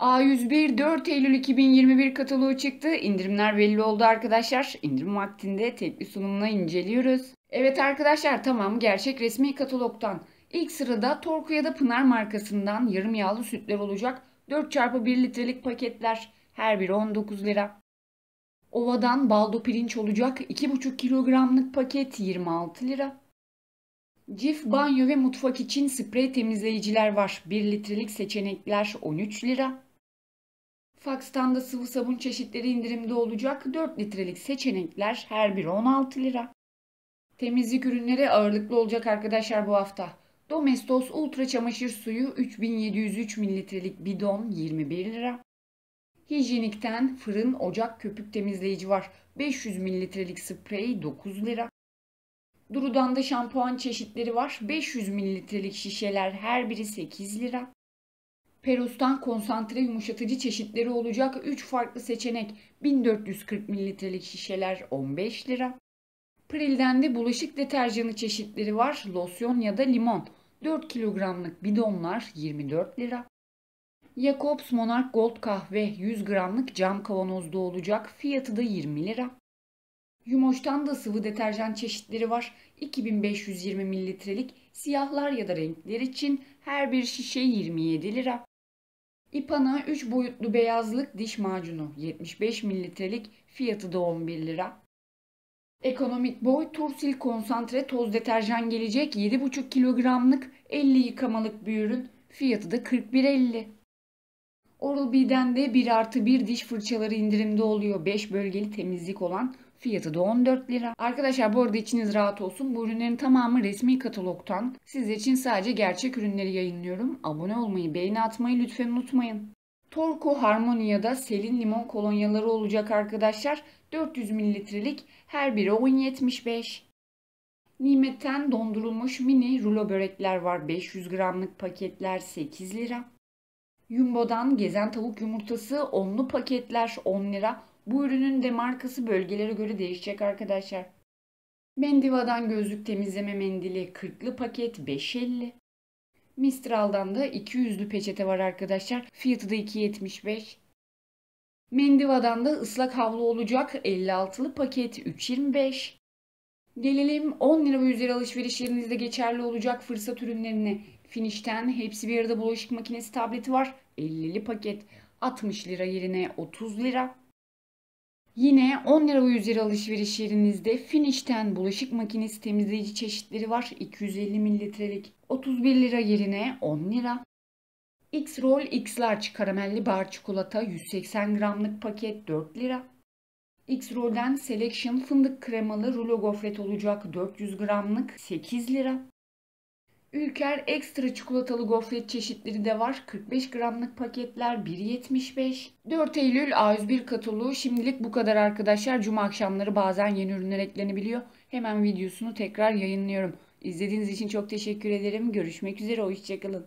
A101 4 Eylül 2021 kataloğu çıktı. İndirimler belli oldu arkadaşlar. İndirim vaktinde tek bir sunumla inceliyoruz. Evet arkadaşlar, tamam, gerçek resmi katalogdan. İlk sırada Torku ya da Pınar markasından yarım yağlı sütler olacak. 4x1 litrelik paketler. Her biri 19 lira. Ovadan Baldo pirinç olacak. 2,5 kilogramlık paket 26 lira. Cif banyo ve mutfak için sprey temizleyiciler var. 1 litrelik seçenekler 13 lira. Fax'tan da sıvı sabun çeşitleri indirimde olacak. 4 litrelik seçenekler her biri 16 lira. Temizlik ürünleri ağırlıklı olacak arkadaşlar bu hafta. Domestos ultra çamaşır suyu 3703 mililitrelik bidon 21 lira. Hijyenik'ten fırın, ocak, köpük temizleyici var. 500 mililitrelik sprey 9 lira. Duru'dan da şampuan çeşitleri var. 500 mililitrelik şişeler her biri 8 lira. Peros'tan konsantre yumuşatıcı çeşitleri olacak. 3 farklı seçenek 1440 mililitrelik şişeler 15 lira. Pril'den de bulaşık deterjanı çeşitleri var. Losyon ya da limon. 4 kilogramlık bidonlar 24 lira. Jacobs Monarch Gold kahve 100 gramlık cam kavanozda olacak. Fiyatı da 20 lira. Yumoş'tan da sıvı deterjan çeşitleri var. 2520 mililitrelik siyahlar ya da renkler için her bir şişe 27 lira. İpana 3 boyutlu beyazlık diş macunu 75 mililitrelik, fiyatı da 11 lira. Ekonomik boy Tursil konsantre toz deterjan gelecek. 7,5 kilogramlık 50 yıkamalık bir ürün. Fiyatı da 41,50. Oral-B'den de 1+1 diş fırçaları indirimde oluyor. 5 bölgeli temizlik olan, fiyatı da 14 lira. Arkadaşlar bu arada içiniz rahat olsun. Bu ürünlerin tamamı resmi katalogtan. Siz için sadece gerçek ürünleri yayınlıyorum. Abone olmayı, beğeni atmayı lütfen unutmayın. Torku Harmonia'da Selin limon kolonyaları olacak arkadaşlar. 400 mililitrelik her biri 10,75. Nimet'ten dondurulmuş mini rulo börekler var. 500 gramlık paketler 8 lira. Jumbo'dan gezen tavuk yumurtası onlu paketler 10 lira. Bu ürünün de markası bölgelere göre değişecek arkadaşlar. Mendiva'dan gözlük temizleme mendili 40'lı paket 5,50. Mistral'dan da 200'lü peçete var arkadaşlar. Fiyatı da 2,75. Mendiva'dan da ıslak havlu olacak. 56'lı paket 3,25. Gelelim 10 lira ve üzeri alışveriş yerinizde geçerli olacak fırsat ürünlerine. Finish'ten hepsi bir arada bulaşık makinesi tableti var. 50'li paket 60 lira yerine 30 lira. Yine 10 lira ve üzeri alışveriş yerinizde Finish'ten bulaşık makinesi temizleyici çeşitleri var. 250 mililitrelik 31 lira yerine 10 lira. X-Roll X-Large karamelli bar çikolata 180 gramlık paket 4 lira. X-Roll'den Selection fındık kremalı rulo gofret olacak 400 gramlık 8 lira. Ülker ekstra çikolatalı gofret çeşitleri de var. 45 gramlık paketler 1,75. 4 Eylül A101 kataloğu şimdilik bu kadar arkadaşlar. Cuma akşamları bazen yeni ürünler eklenebiliyor. Hemen videosunu tekrar yayınlıyorum. İzlediğiniz için çok teşekkür ederim. Görüşmek üzere. Hoşçakalın.